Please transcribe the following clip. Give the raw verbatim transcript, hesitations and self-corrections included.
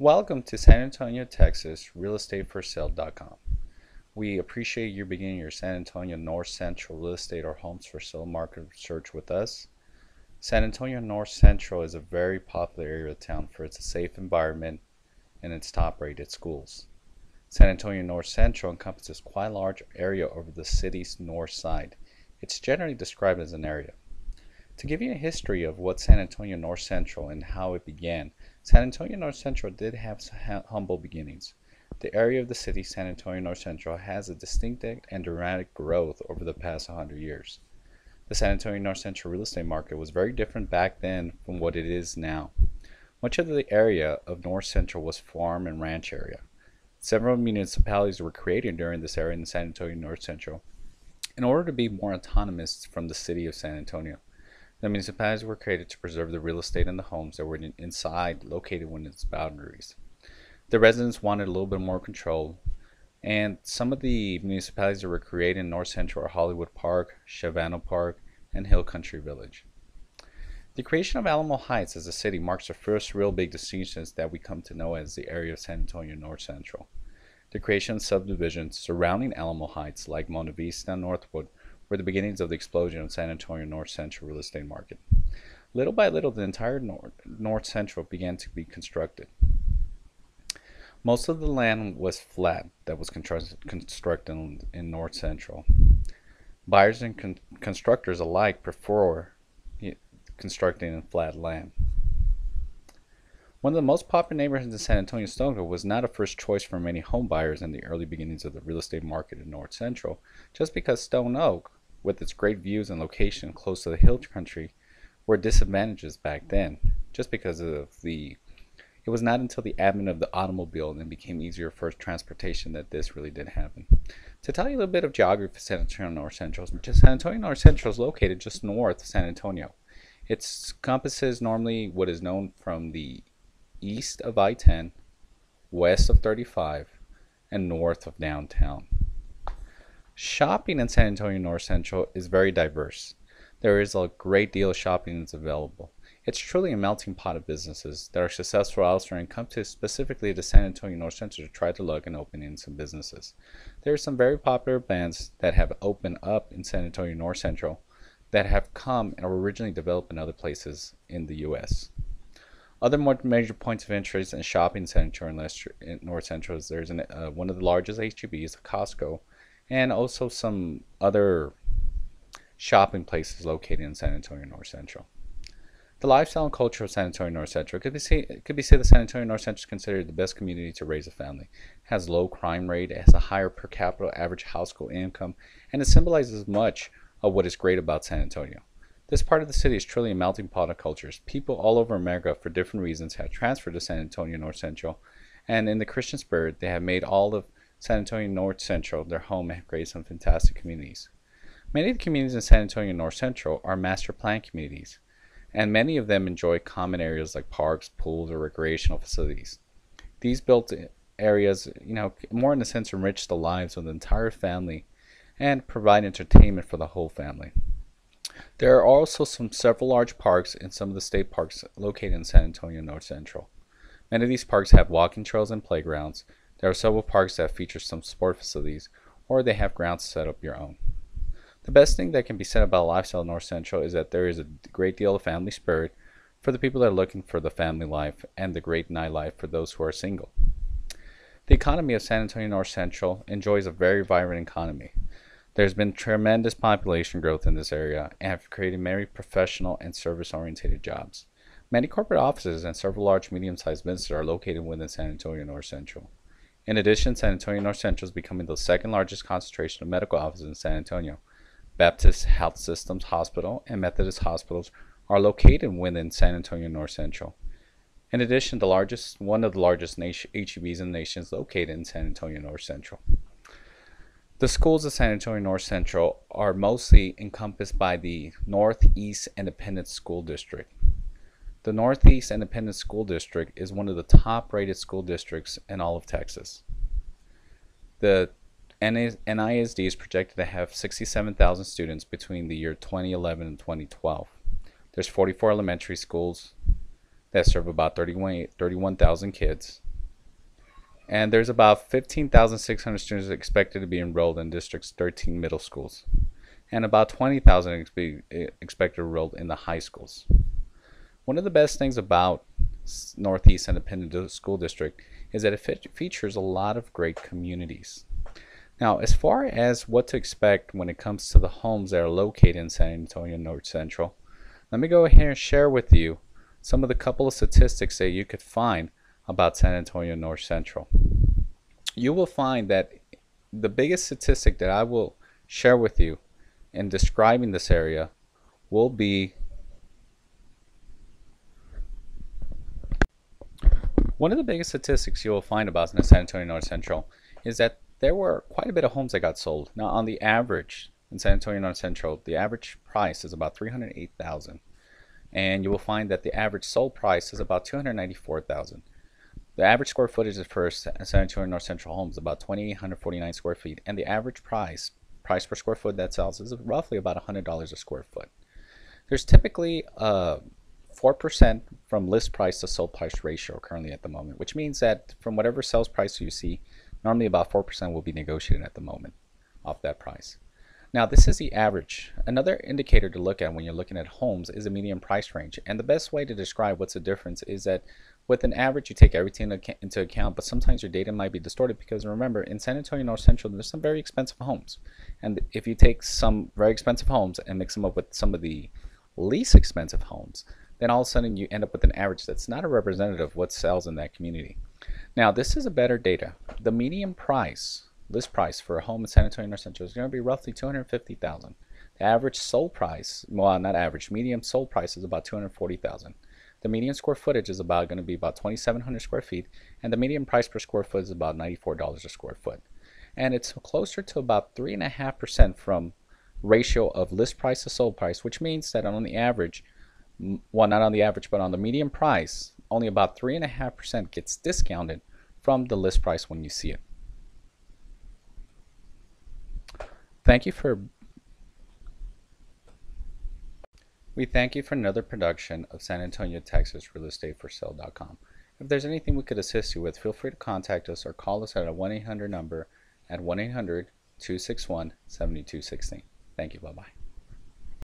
Welcome to San Antonio, Texas, real estate for sale dot com. We appreciate you beginning your San Antonio North Central real estate or homes for sale market search with us. San Antonio North Central is a very popular area of town for its safe environment and its top-rated schools. San Antonio North Central encompasses quite a large area over the city's north side. It's generally described as an area. To give you a history of what San Antonio North Central and how it began, San Antonio North Central did have humble beginnings. The area of the city, San Antonio North Central, has a distinct and dramatic growth over the past one hundred years. The San Antonio North Central real estate market was very different back then from what it is now. Much of the area of North Central was farm and ranch area. Several municipalities were created during this era in San Antonio North Central in order to be more autonomous from the city of San Antonio. The municipalities were created to preserve the real estate and the homes that were inside located within its boundaries. The residents wanted a little bit more control, and some of the municipalities that were created in North Central are Hollywood Park, Shavano Park, and Hill Country Village. The creation of Alamo Heights as a city marks the first real big distinctions that we come to know as the area of San Antonio North Central. The creation of subdivisions surrounding Alamo Heights like Monte Vista and Northwood were the beginnings of the explosion of San Antonio North Central real estate market. Little by little, the entire North, North Central began to be constructed. Most of the land was flat that was constructed in, in North Central. Buyers and con constructors alike prefer constructing in flat land. One of the most popular neighborhoods in San Antonio, Stone Oak, was not a first choice for many home buyers in the early beginnings of the real estate market in North Central, just because Stone Oak, with its great views and location close to the hill country, were disadvantages back then, just because of the it was not until the advent of the automobile and became easier for transportation that this really did happen. To tell you a little bit of geography of San Antonio North Central, San Antonio North Central is located just north of San Antonio. It encompasses normally what is known from the east of I ten, west of thirty-five, and north of downtown. Shopping in San Antonio North Central is very diverse. There is a great deal of shopping that's available. It's truly a melting pot of businesses that are successful elsewhere and come to specifically to San Antonio North Central to try to look and open in some businesses. There are some very popular brands that have opened up in San Antonio North Central that have come and were originally developed in other places in the U S Other more major points of interest in shopping center in North Central is there's an, uh, one of the largest H E Bs, Costco, and also some other shopping places located in San Antonio North Central. The lifestyle and culture of San Antonio North Central could be say, it could be said that San Antonio North Central is considered the best community to raise a family. It has low crime rate, it has a higher per capita average household income, and it symbolizes much of what is great about San Antonio. This part of the city is truly a melting pot of cultures. People all over America, for different reasons, have transferred to San Antonio North Central, and in the Christian spirit, they have made all of San Antonio North Central their home and have created some fantastic communities. Many of the communities in San Antonio North Central are master plan communities, and many of them enjoy common areas like parks, pools, or recreational facilities. These built areas, you know, more in a sense enrich the lives of the entire family and provide entertainment for the whole family. There are also some several large parks and some of the state parks located in San Antonio North Central. Many of these parks have walking trails and playgrounds. There are several parks that feature some sport facilities, or they have grounds to set up your own. The best thing that can be said about lifestyle in North Central is that there is a great deal of family spirit for the people that are looking for the family life and the great nightlife for those who are single. The economy of San Antonio North Central enjoys a very vibrant economy. There's been tremendous population growth in this area and have created many professional and service-oriented jobs. Many corporate offices and several large medium-sized businesses are located within San Antonio North Central. In addition, San Antonio North Central is becoming the second largest concentration of medical offices in San Antonio. Baptist Health Systems Hospital and Methodist Hospitals are located within San Antonio North Central. In addition, the largest, one of the largest H E Bs in the nation is located in San Antonio North Central. The schools of San Antonio North Central are mostly encompassed by the Northeast Independent School District. The Northeast Independent School District is one of the top-rated school districts in all of Texas. The N I S D is projected to have sixty-seven thousand students between the year twenty eleven and twenty twelve. There's forty-four elementary schools that serve about thirty-one thousand kids. and there's about fifteen thousand six hundred students expected to be enrolled in district's thirteen middle schools, and about twenty thousand expected to enroll in the high schools. One of the best things about Northeast Independent School District is that it features a lot of great communities. Now, as far as what to expect when it comes to the homes that are located in San Antonio North Central, let me go ahead and share with you some of the couple of statistics that you could find about San Antonio North Central. You will find that the biggest statistic that I will share with you in describing this area will be one of the biggest statistics you will find about in San Antonio North Central is that there were quite a bit of homes that got sold. Now, on the average in San Antonio North Central, the average price is about three hundred eight thousand dollars, and you will find that the average sold price is about two hundred ninety-four thousand dollars. The average square footage for San Antonio North Central homes is about two thousand eight hundred forty-nine square feet, and the average price price per square foot that sells is roughly about one hundred dollars a square foot. There's typically a four percent from list price to sold price ratio currently at the moment, which means that from whatever sales price you see, normally about four percent will be negotiated at the moment off that price. Now, this is the average. Another indicator to look at when you're looking at homes is a median price range. And the best way to describe what's the difference is that with an average, you take everything into account, but sometimes your data might be distorted because, remember, in San Antonio North Central, there's some very expensive homes. And if you take some very expensive homes and mix them up with some of the least expensive homes, then all of a sudden you end up with an average that's not a representative of what sells in that community. Now, this is a better data. The median price, list price for a home in San Antonio North Central is going to be roughly two hundred fifty thousand dollars. The average sold price, well, not average, median sold price is about two hundred forty thousand dollars. The median square footage is about going to be about twenty-seven hundred square feet, and the median price per square foot is about ninety-four dollars a square foot. And it's closer to about three point five percent from ratio of list price to sold price, which means that on the average, well, not on the average, but on the median price, only about three point five percent gets discounted from the list price when you see it. Thank you for we thank you for another production of San Antonio, Texas, real estate for sale dot com. If there's anything we could assist you with, feel free to contact us or call us at a one eight hundred number at one eight hundred two six one seven two one six. Thank you. Bye-bye.